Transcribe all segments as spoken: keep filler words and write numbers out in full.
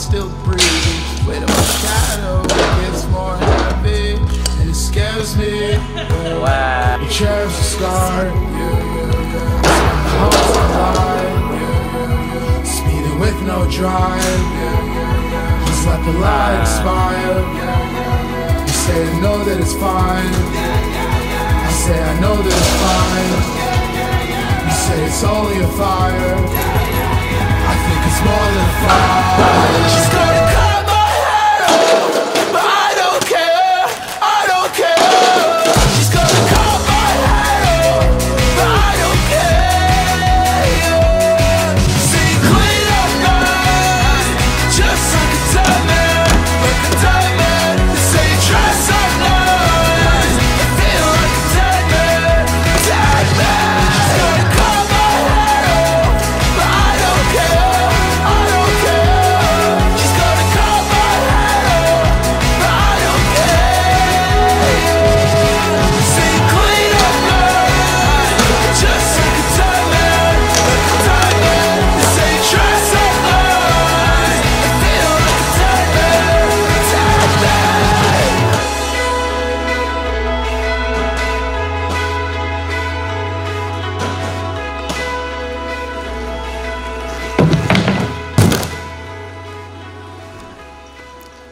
still breathing, with a shadow that gets more heavy, and it scares me. Wow. Your chair's a scar, yeah, yeah, yeah. The hope's alive, yeah, yeah, yeah. Speeding with no drive, yeah, yeah, yeah. Just let the light expire, yeah, yeah, yeah. You say I know that it's fine, yeah, yeah, yeah. I say I know that it's fine, yeah, yeah, yeah. You say it's only a fire, yeah, yeah. I think it's more than a fire. She's gonna cut my hair, but I don't care, I don't care. She's gonna cut my hair, but I don't care. See, clean up mine, just like a diamond, like a diamond. Say dress up nice, I feel like a diamond, diamond. She's gonna cut my hair, but I don't care.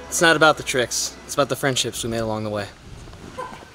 It's not about the tricks, it's about the friendships we made along the way.